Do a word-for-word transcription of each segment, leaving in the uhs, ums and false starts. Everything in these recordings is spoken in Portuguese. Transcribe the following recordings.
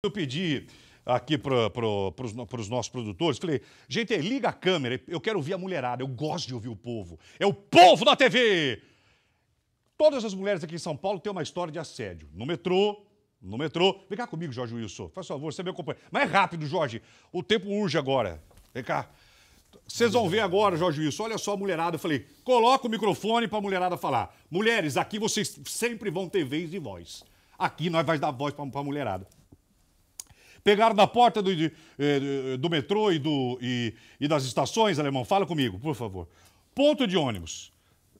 Eu pedi aqui para pro, os nossos produtores, falei, gente, liga a câmera, eu quero ouvir a mulherada, eu gosto de ouvir o povo, é o povo na T V! Todas as mulheres aqui em São Paulo têm uma história de assédio, no metrô, no metrô, vem cá comigo, Jorge Wilson, faz favor, você me acompanha, mas é rápido, Jorge, o tempo urge agora, vem cá. Vocês vão ver agora, Jorge Wilson, olha só a mulherada, eu falei, coloca o microfone para a mulherada falar, mulheres, aqui vocês sempre vão ter vez e voz, aqui nós vamos dar voz para a mulherada. Pegaram na porta do, de, do metrô e, do, e, e das estações, Alemão, fala comigo, por favor. Ponto de ônibus.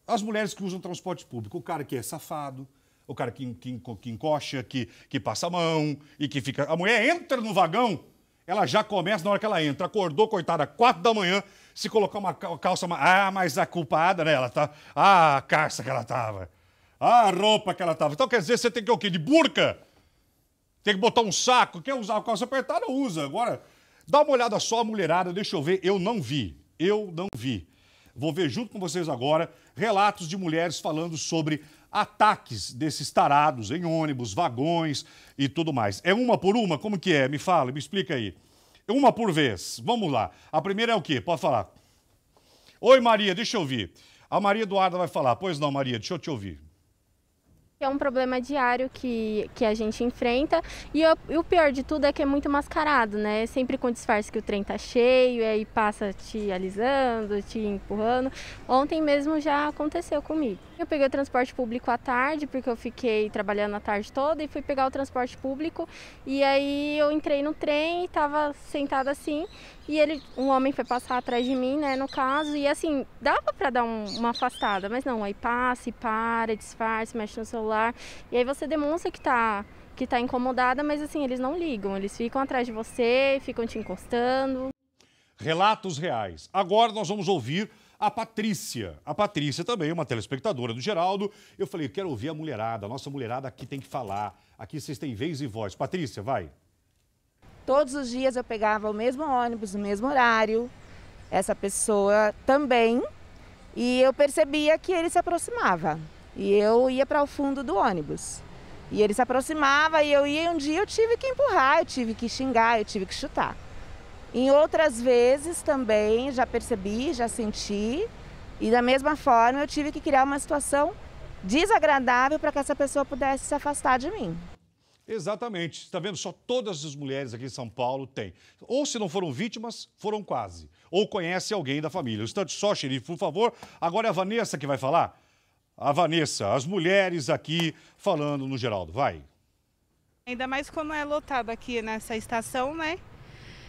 As mulheres que usam transporte público, o cara que é safado, o cara que, que, que encoxa, que, que passa a mão e que fica... A mulher entra no vagão, ela já começa na hora que ela entra. Acordou, coitada, quatro da manhã, se colocar uma calça... Ah, mas a culpada, né? Ela tá... Ah, a calça que ela tava. Ah, a roupa que ela tava. Então, quer dizer, você tem que o quê? De burca? Tem que botar um saco. Quer usar a calça apertada, usa. Agora, dá uma olhada só, mulherada. Deixa eu ver. Eu não vi. Eu não vi. Vou ver junto com vocês agora relatos de mulheres falando sobre ataques desses tarados em ônibus, vagões e tudo mais. É uma por uma? Como que é? Me fala, me explica aí. Uma por vez. Vamos lá. A primeira é o quê? Pode falar. Oi, Maria. Deixa eu ouvir. A Maria Eduarda vai falar. Pois não, Maria. Deixa eu te ouvir. É um problema diário que, que a gente enfrenta e, eu, e o pior de tudo é que é muito mascarado, né? Sempre com disfarce que o trem tá cheio e aí passa te alisando, te empurrando. Ontem mesmo já aconteceu comigo. Eu peguei o transporte público à tarde, porque eu fiquei trabalhando a tarde toda e fui pegar o transporte público e aí eu entrei no trem e tava sentada assim e ele, um homem foi passar atrás de mim, né, no caso, e assim, dava pra dar um, uma afastada, mas não, aí passa e para, disfarce, mexe no celular. E aí você demonstra que tá, que tá incomodada, mas assim, eles não ligam, eles ficam atrás de você, ficam te encostando. Relatos reais. Agora nós vamos ouvir a Patrícia. A Patrícia também é uma telespectadora do Geraldo. Eu falei, eu quero ouvir a mulherada, a nossa mulherada aqui tem que falar. Aqui vocês têm vez e voz. Patrícia, vai. Todos os dias eu pegava o mesmo ônibus, o mesmo horário, essa pessoa também, e eu percebia que ele se aproximava. E eu ia para o fundo do ônibus. E ele se aproximava e eu ia e um dia eu tive que empurrar, eu tive que xingar, eu tive que chutar. Em outras vezes também já percebi, já senti. E da mesma forma eu tive que criar uma situação desagradável para que essa pessoa pudesse se afastar de mim. Exatamente. Está vendo? Só todas as mulheres aqui em São Paulo têm. Ou se não foram vítimas, foram quase. Ou conhece alguém da família. Um instante só, xerife, por favor. Agora é a Vanessa que vai falar. A Vanessa, as mulheres aqui falando no Geraldo, vai. Ainda mais quando é lotado aqui nessa estação, né?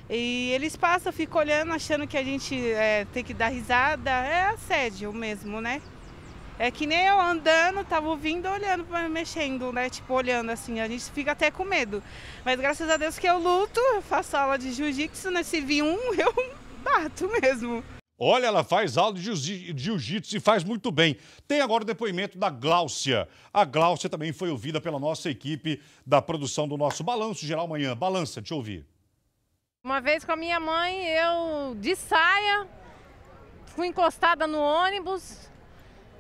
E eles passam, ficam olhando, achando que a gente é, tem que dar risada. É assédio mesmo, né? É que nem eu andando, tava ouvindo, olhando, mexendo, né? Tipo, olhando assim, a gente fica até com medo. Mas graças a Deus que eu luto, eu faço aula de jiu-jitsu, né? Se vir um, eu bato mesmo. Olha, ela faz aula de jiu-jitsu e faz muito bem. Tem agora o depoimento da Gláucia. A Gláucia também foi ouvida pela nossa equipe da produção do nosso Balanço Geral Manhã. Balança, te ouvir. Uma vez com a minha mãe, eu de saia, fui encostada no ônibus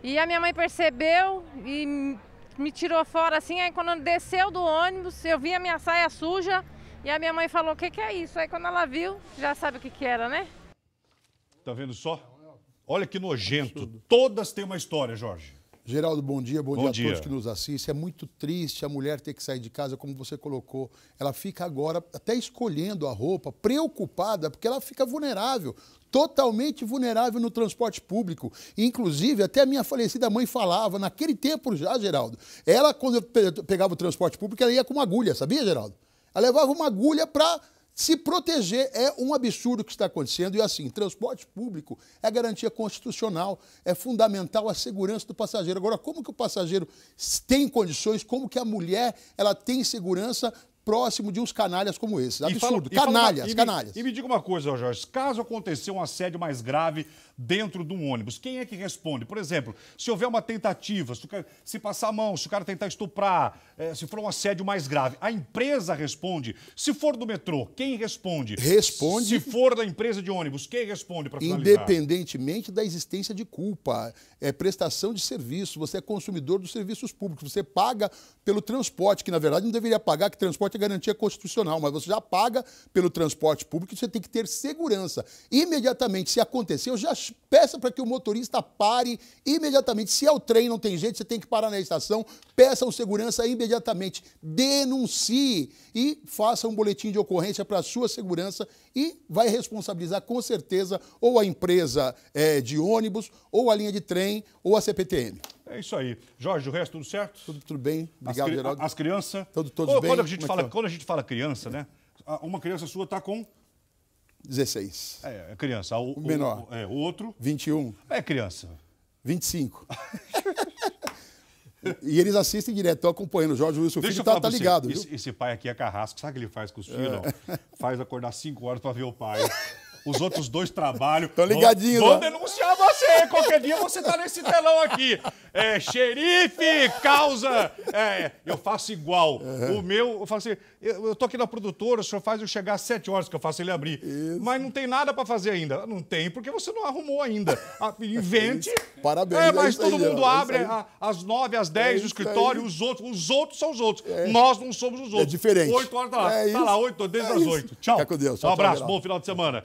e a minha mãe percebeu e me tirou fora assim. Aí quando desceu do ônibus, eu vi a minha saia suja e a minha mãe falou, o que que é isso? Aí quando ela viu, já sabe o que que era, né? Tá vendo só? Olha que nojento. Todas têm uma história, Jorge. Geraldo, bom dia. Bom, bom dia, dia a todos que nos assistem. É muito triste a mulher ter que sair de casa, como você colocou. Ela fica agora até escolhendo a roupa, preocupada, porque ela fica vulnerável. Totalmente vulnerável no transporte público. Inclusive, até a minha falecida mãe falava, naquele tempo já, Geraldo, ela, quando pegava o transporte público, ela ia com uma agulha, sabia, Geraldo? Ela levava uma agulha para... se proteger. É um absurdo o que está acontecendo e assim, transporte público é garantia constitucional, é fundamental a segurança do passageiro. Agora, como que o passageiro tem condições, como que a mulher ela tem segurança próximo de uns canalhas como esses? Absurdo, canalhas, canalhas. E me diga uma coisa, Jorge, caso aconteça um assédio mais grave dentro de um ônibus, quem é que responde? Por exemplo, se houver uma tentativa, se, se passar a mão, se o cara tentar estuprar, é, se for um assédio mais grave, a empresa responde? Se for do metrô, quem responde? Responde. Se for da empresa de ônibus, quem responde para finalizar? Independentemente da existência de culpa, é prestação de serviço, você é consumidor dos serviços públicos, você paga pelo transporte, que na verdade não deveria pagar, que transporte é garantia constitucional, mas você já paga pelo transporte público e você tem que ter segurança. Imediatamente, se acontecer, eu já peço para que o motorista pare imediatamente. Se é o trem, não tem jeito, você tem que parar na estação, peçam segurança imediatamente, denuncie e faça um boletim de ocorrência para a sua segurança e vai responsabilizar com certeza ou a empresa é, de ônibus, ou a linha de trem, ou a C P T M. É isso aí. Jorge, o resto tudo certo? Tudo, tudo bem. Obrigado, as, Geraldo. As crianças? Todos, todos oh, bem. Quando a, gente fala, é que... quando a gente fala criança, né? Uma criança sua está com... dezesseis. É, é criança. O, o menor. O, é, o outro? vinte e um. É criança. vinte e cinco. E eles assistem direto, estão acompanhando. O Jorge Wilson, filho, tá, tá ligado. Esse, esse pai aqui é carrasco. Sabe o que ele faz com os filhos? É. Faz acordar cinco horas para ver o pai. Os outros dois trabalham. Tô ligadinho. Vou, vou denunciar você. Qualquer dia você tá nesse telão aqui. É, xerife, causa. É, eu faço igual. Uhum. O meu, eu falo assim, eu, eu tô aqui na produtora, o senhor faz eu chegar às sete horas que eu faço ele abrir. Isso. Mas não tem nada pra fazer ainda. Não tem, porque você não arrumou ainda. Invente. Parabéns. É, mas é todo aí, mundo é abre a, às nove, às dez, é o escritório, aí. os outros. Os outros são os outros. É. Nós não somos os outros. É diferente. oito horas tá lá. É tá lá, oito, desde é as oito. Tchau. Fica com Deus. Um abraço, bom final de semana.